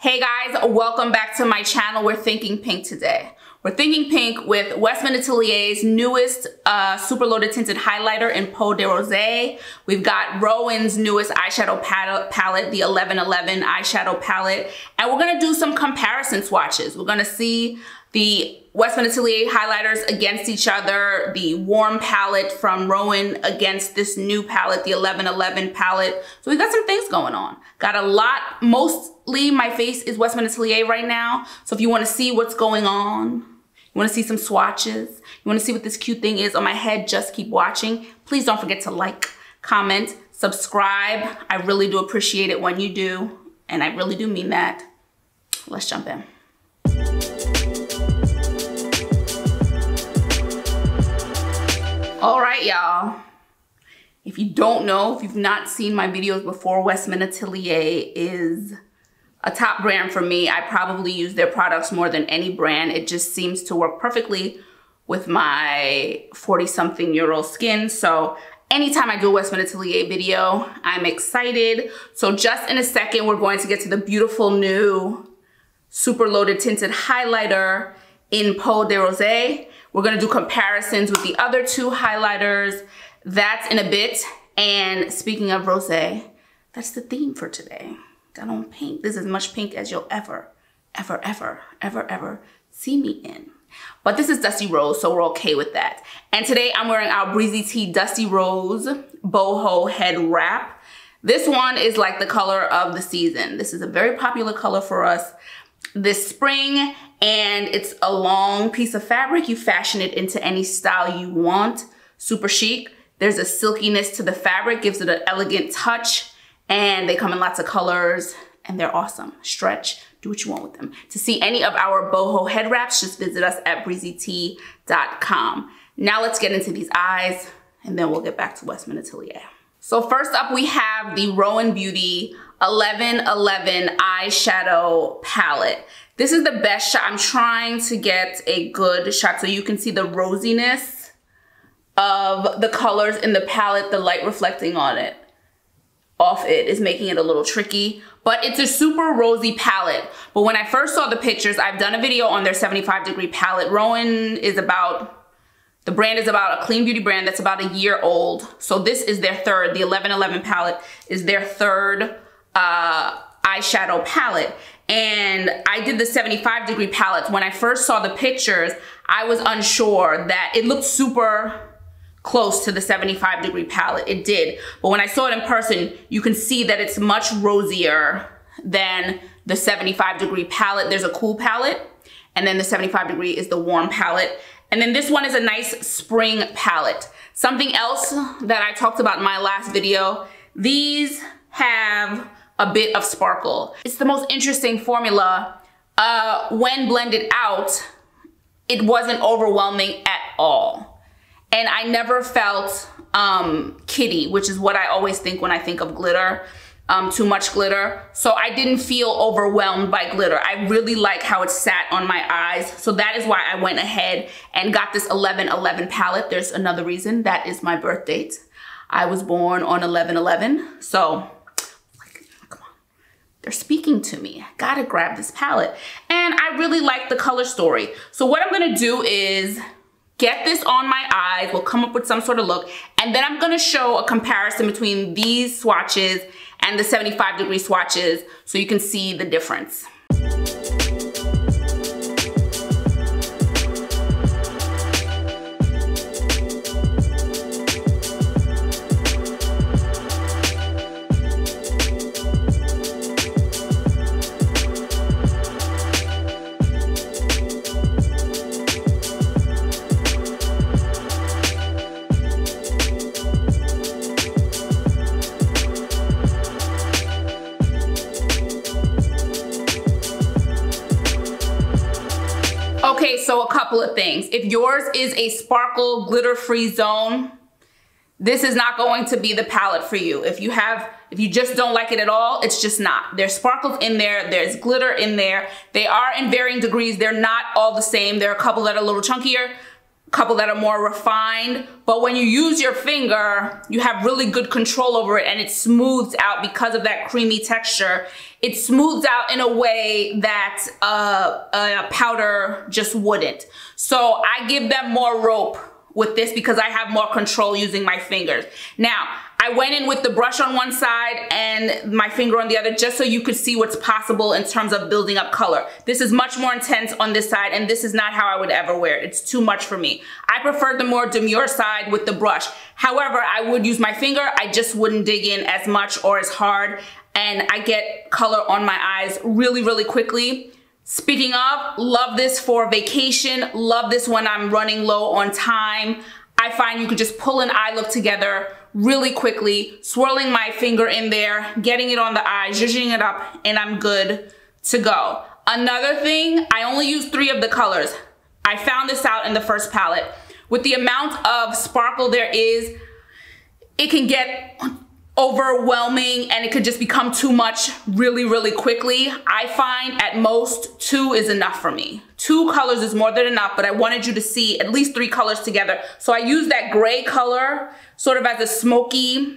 Hey guys, welcome back to my channel. We're thinking pink today. We're thinking pink with Westman Atelier's newest super loaded tinted highlighter in Peau de Rose. We've got Roen's newest eyeshadow palette, the 1111 eyeshadow palette, and we're gonna do some comparison swatches. We're gonna see the Westman Atelier highlighters against each other, the warm palette from Roen against this new palette, the 1111 palette. So we got some things going on. Got a lot, mostly my face is Westman Atelier right now. So if you wanna see what's going on, you wanna see some swatches, you wanna see what this cute thing is on my head, just keep watching. Please don't forget to like, comment, subscribe. I really do appreciate it when you do, and I really do mean that. Let's jump in. All right, y'all, if you don't know, if you've not seen my videos before, Westman Atelier is a top brand for me. I probably use their products more than any brand. It just seems to work perfectly with my 40-something-year-old skin. So anytime I do a Westman Atelier video, I'm excited. So just in a second, we're going to get to the beautiful new super loaded tinted highlighter in Peau de Rose. We're gonna do comparisons with the other two highlighters. That's in a bit. And speaking of rose, that's the theme for today. Got on pink. This is as much pink as you'll ever see me in. But this is Dusty Rose, so we're okay with that. And today I'm wearing our Breezy Tee Dusty Rose Boho Head Wrap. This one is like the color of the season. This is a very popular color for us this spring, and it's a long piece of fabric. You fashion it into any style you want. Super chic. There's a silkiness to the fabric, gives it an elegant touch, and they come in lots of colors and they're awesome. Stretch, do what you want with them. To see any of our boho head wraps, just visit us at breezytee.com. Now let's get into these eyes and then we'll get back to Westman Atelier. So first up, we have the Roen Beauty 1111 eyeshadow palette. This is the best shot. I'm trying to get a good shot so you can see the rosiness of the colors in the palette. The light reflecting on it, off it, is making it a little tricky, but it's a super rosy palette. But when I first saw the pictures, I've done a video on their 75 degree palette. Roen is about, the brand is about a clean beauty brand that's about a year old. So this is their third, the 1111 palette is their third eyeshadow palette. And I did the 75 degree palette. When I first saw the pictures, I was unsure that it looked super close to the 75 degree palette. It did, but when I saw it in person, you can see that it's much rosier than the 75 degree palette. There's a cool palette, and then the 75 degree is the warm palette. And then this one is a nice spring palette. Something else that I talked about in my last video, these have a bit of sparkle. It's the most interesting formula. When blended out, it wasn't overwhelming at all. And I never felt kitty, which is what I always think when I think of glitter. Too much glitter. So I didn't feel overwhelmed by glitter. I really like how it sat on my eyes. So that is why I went ahead and got this 1111 palette. There's another reason, that is my birth date. I was born on 1111. So come on, they're speaking to me. I gotta grab this palette. And I really like the color story. So what I'm gonna do is get this on my eyes. We'll come up with some sort of look. And then I'm gonna show a comparison between these swatches and the 75 degree swatches so you can see the difference. So a couple of things. If yours is a sparkle glitter-free zone, this is not going to be the palette for you. If you just don't like it at all, it's just not. There's sparkles in there, there's glitter in there. They are in varying degrees. They're not all the same. There are a couple that are a little chunkier. couple that are more refined, but when you use your finger, you have really good control over it, and it smooths out because of that creamy texture. It smooths out in a way that a powder just wouldn't. So I give them more rope with this because I have more control using my fingers. Now, I went in with the brush on one side and my finger on the other, just so you could see what's possible in terms of building up color. This is much more intense on this side, and this is not how I would ever wear it. It's too much for me. I prefer the more demure side with the brush. However, I would use my finger. I just wouldn't dig in as much or as hard, and I get color on my eyes really, really quickly. Speaking of, love this for vacation. Love this when I'm running low on time. I find you could just pull an eye look together really quickly, swirling my finger in there, getting it on the eye, zhuzhing it up, and I'm good to go. Another thing, I only use 3 of the colors. I found this out in the first palette. With the amount of sparkle there is, it can get overwhelming and it could just become too much really, really quickly. I find at most 2 is enough for me. 2 colors is more than enough, but I wanted you to see at least 3 colors together. So I use that gray color sort of as a smoky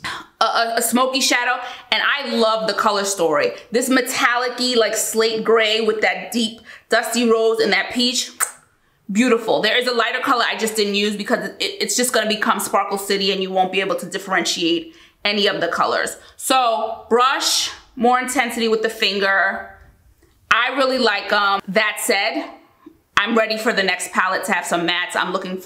shadow, and I love the color story. This metallic-y, like slate gray with that deep dusty rose and that peach. Beautiful. There is a lighter color I just didn't use because it's just going to become Sparkle City and you won't be able to differentiate any of the colors. So brush, more intensity with the finger. I really like them. That said, I'm ready for the next palette to have some mattes. I'm looking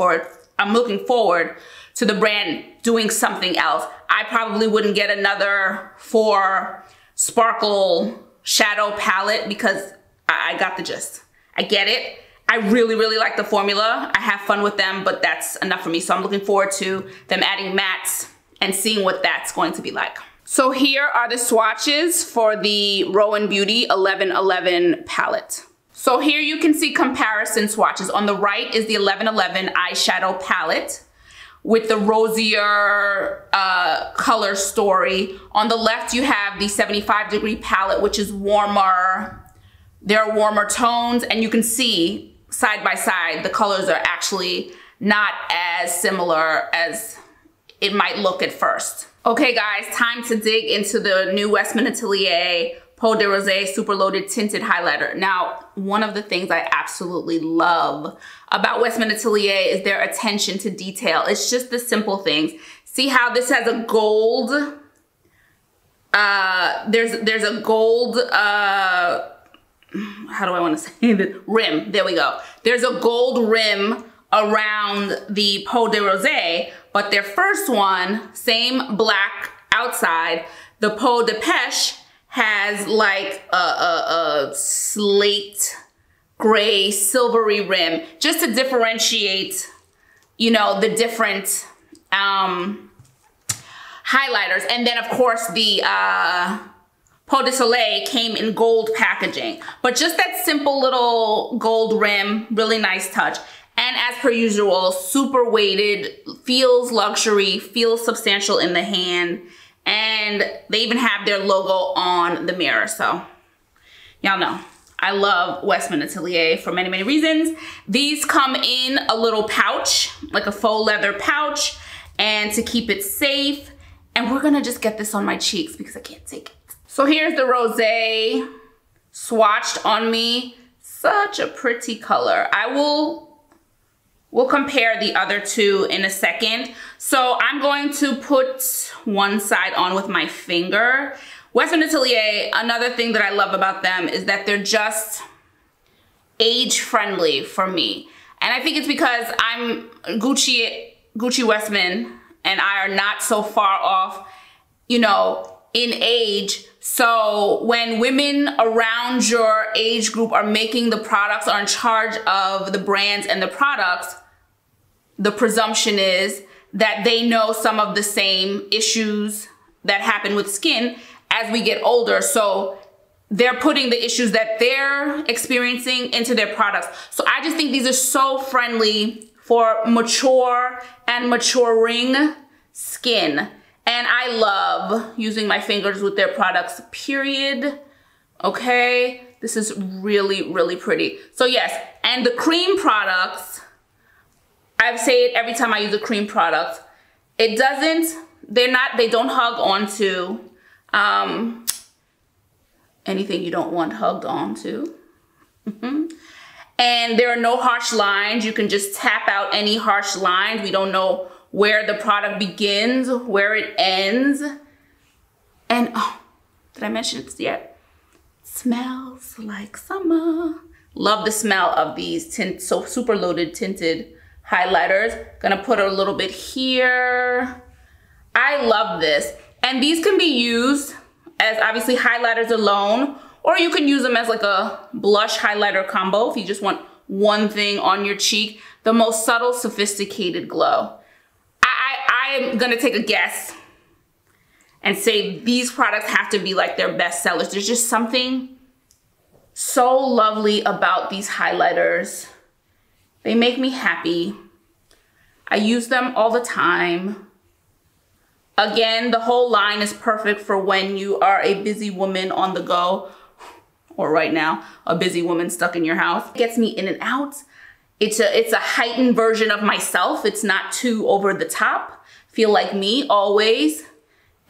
forward to the brand doing something else. I probably wouldn't get another 4 Sparkle Shadow palette because I got the gist. I get it. I really, really like the formula. I have fun with them, but that's enough for me. So I'm looking forward to them adding mattes and seeing what that's going to be like. So here are the swatches for the Roen Beauty 1111 palette. So here you can see comparison swatches. On the right is the 1111 eyeshadow palette with the rosier color story. On the left, you have the 75 degree palette, which is warmer. There are warmer tones, and you can see side by side, the colors are actually not as similar as it might look at first. Okay guys, time to dig into the new Westman Atelier Peau de Rose Super Loaded Tinted Highlighter. Now, one of the things I absolutely love about Westman Atelier is their attention to detail. It's just the simple things. See how this has a gold, there's a gold, how do I want to say this? Rim, there we go. There's a gold rim around the Peau de Rose, but their first one, same black outside, the Peau de Pêche has like a slate gray, silvery rim, just to differentiate, you know, the different highlighters. And then of course the, Peau de Soleil came in gold packaging, but just that simple little gold rim, really nice touch. And as per usual, super weighted, feels luxury, feels substantial in the hand. And they even have their logo on the mirror. So y'all know, I love Westman Atelier for many, many reasons. These come in a little pouch, like a faux leather pouch, and to keep it safe. And we're gonna just get this on my cheeks because I can't take it. So here's the rosé swatched on me. Such a pretty color. We'll compare the other 2 in a second. So I'm going to put one side on with my finger. Westman Atelier, another thing that I love about them is that they're just age friendly for me. And I think it's because I'm Gucci Westman and I are not so far off, you know, in age. So when women around your age group are making the products, are in charge of the brands and the products, the presumption is that they know some of the same issues that happen with skin as we get older. So they're putting the issues that they're experiencing into their products. So I just think these are so friendly for mature and maturing skin. And I love using my fingers with their products, period. Okay, this is really, really pretty. So yes, and the cream products I say it every time I use a cream product. It doesn't, they don't hug onto anything you don't want hugged onto. And there are no harsh lines. You can just tap out any harsh lines. We don't know where the product begins, where it ends. And oh, did I mention it yet? Smells like summer. Love the smell of these so super loaded tinted highlighters. Gonna put a little bit here. I love this. And these can be used as obviously highlighters alone, or you can use them as like a blush highlighter combo if you just want one thing on your cheek. The most subtle, sophisticated glow. I am gonna take a guess and say these products have to be like their best sellers. There's just something so lovely about these highlighters. They make me happy. I use them all the time. Again, the whole line is perfect for when you are a busy woman on the go, or right now, a busy woman stuck in your house. It gets me in and out. It's a heightened version of myself. It's not too over the top. Feel like me always.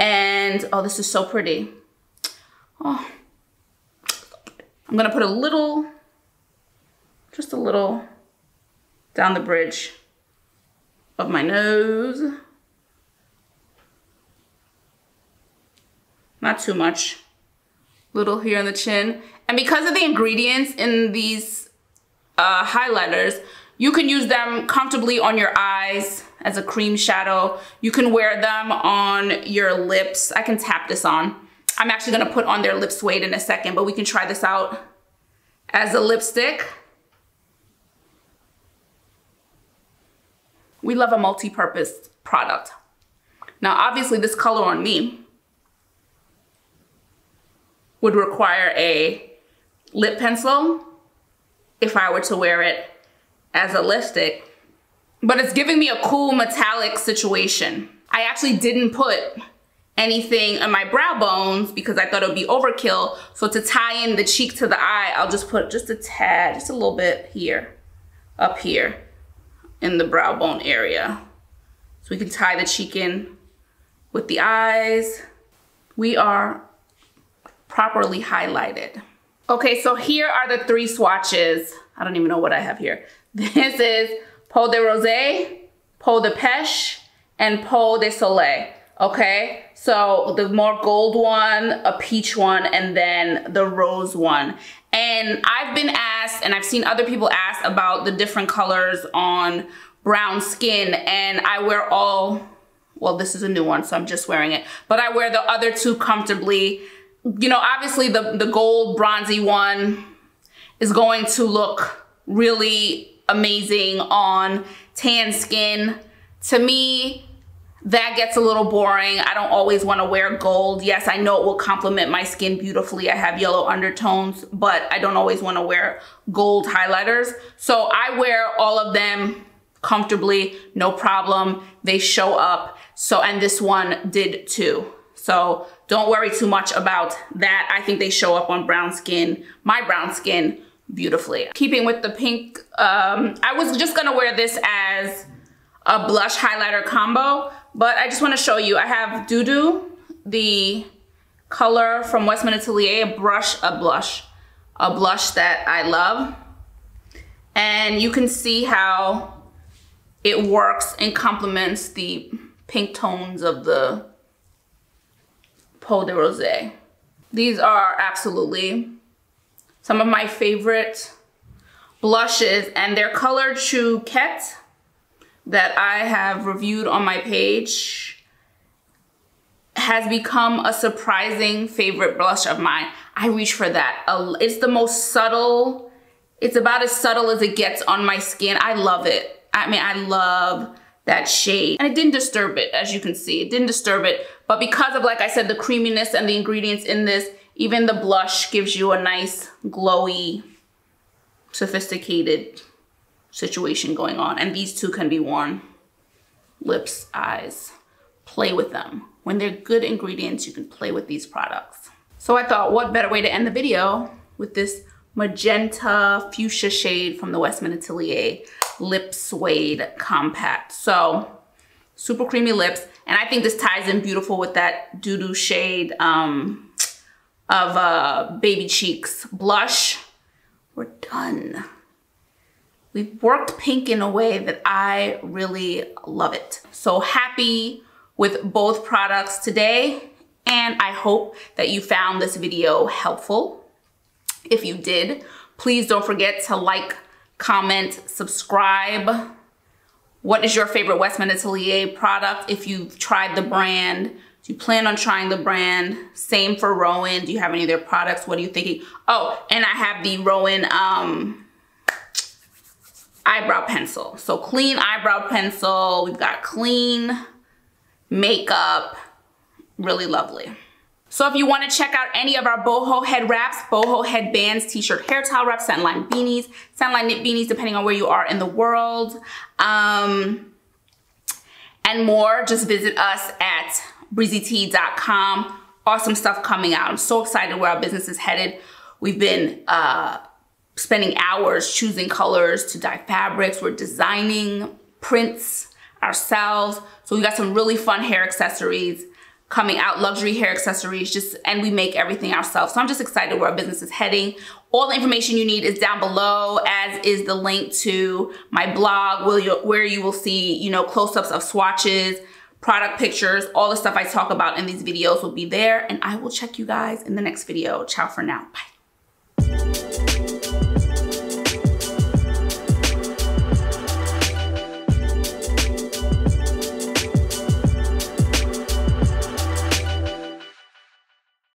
And, oh, this is so pretty. Oh, I'm gonna put a little, just a little down the bridge of my nose. Not too much. Little here on the chin. And because of the ingredients in these highlighters, you can use them comfortably on your eyes as a cream shadow. You can wear them on your lips. I can tap this on. I'm actually gonna put on their lip suede in a second, but we can try this out as a lipstick. We love a multi-purpose product. Now, obviously this color on me would require a lip pencil if I were to wear it as a lipstick, but it's giving me a cool metallic situation. I actually didn't put anything on my brow bones because I thought it would be overkill. So to tie in the cheek to the eye, I'll just put just a tad, just a little bit here, up here in the brow bone area. So we can tie the cheek in with the eyes. We are properly highlighted. Okay, so here are the three swatches. I don't even know what I have here. This is Peau de Rose, Peau de Pêche, and Peau de Soleil, okay? So the more gold one, a peach one, and then the rose one. And I've been asked, and I've seen other people ask about the different colors on brown skin, and I wear all, well, this is a new one, so I'm just wearing it, but I wear the other two comfortably. You know, obviously the gold bronzy one is going to look really amazing on tan skin. To me, that gets a little boring. I don't always want to wear gold. Yes, I know it will complement my skin beautifully. I have yellow undertones, but I don't always want to wear gold highlighters. So I wear all of them comfortably, no problem. They show up. So, and this one did too. So don't worry too much about that. I think they show up on brown skin, my brown skin, beautifully. Keeping with the pink, I was just gonna wear this as a blush highlighter combo, but I just wanna show you, I have Dou Dou, the color from Westman Atelier, a blush that I love. And you can see how it works and complements the pink tones of the Peau de Rose. These are absolutely some of my favorite blushes, and their color Chouquette that I have reviewed on my page has become a surprising favorite blush of mine. I reach for that. It's the most subtle. It's about as subtle as it gets on my skin. I love it. I mean, I love that shade, and it didn't disturb it, as you can see. It didn't disturb it, but because of, like I said, the creaminess and the ingredients in this, even the blush gives you a nice, glowy, sophisticated situation going on. And these two can be worn. Lips, eyes, play with them. When they're good ingredients, you can play with these products. So I thought, what better way to end the video with this magenta fuchsia shade from the Westman Atelier lip suede compact. So super creamy lips. And I think this ties in beautiful with that Dou Dou shade of Baby Cheeks blush. We're done. We've worked pink in a way that I really love it. So happy with both products today. And I hope that you found this video helpful. If you did, please don't forget to like, comment, subscribe. What is your favorite Westman Atelier product? If you've tried the brand, do you plan on trying the brand? Same for Roen. Do you have any of their products? What are you thinking? Oh, and I have the Roen eyebrow pencil. So clean eyebrow pencil. We've got clean makeup. Really lovely. So if you want to check out any of our boho head wraps, boho headbands, t-shirt, hair towel wraps, sandline beanies, sandline knit beanies, depending on where you are in the world, and more, just visit us at breezytee.com. Awesome stuff coming out. I'm so excited where our business is headed. We've been spending hours choosing colors to dye fabrics. We're designing prints ourselves. So we got some really fun hair accessories coming out, luxury hair accessories, and we make everything ourselves. So I'm just excited where our business is heading. All the information you need is down below, as is the link to my blog where you will see, you know, close-ups of swatches, product pictures, all the stuff I talk about in these videos will be there. And I will check you guys in the next video. Ciao for now. Bye.